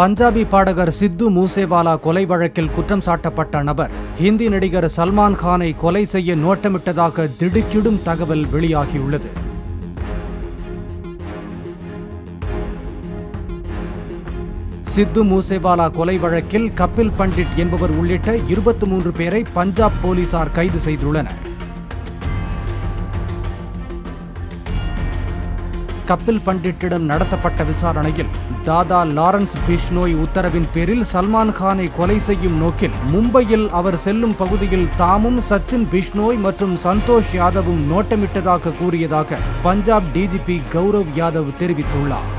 பஞ்சாபி பாடகர் சித்து மூசேவாலா கொலை வழக்கில் குற்றம் சாட்டப்பட்ட நபர் ஹிந்தி நடிகர் சல்மான் கானை கொலை செய்ய நோட்டமிட்டதாக திடுக்கிடும் தகவல் வெளியாகியுள்ளது. சித்து மூசேவாலா கொலை வழக்கில் கபில் பண்டிட் என்பவர் உள்ளிட்ட 23 பேரை பஞ்சாப் போலீசார் கைது செய்துள்ளனர். கபில் பண்டிட்டிடம் நடத்தப்பட்ட விசாரணையில் தாதா லாரன்ஸ் பிஷ்னோய் உத்தரவின் பேரில் சல்மான் கானை கொலை செய்யும் நோக்கில் மும்பையில் அவர் செல்லும் பகுதியில் தாமும் சச்சின் பிஷ்னோய் மற்றும் சந்தோஷ் யாதவும் நோட்டமிட்டதாக கூறியதாக பஞ்சாப் டிஜிபி கௌரவ் யாதவ் தெரிவித்துள்ளார்.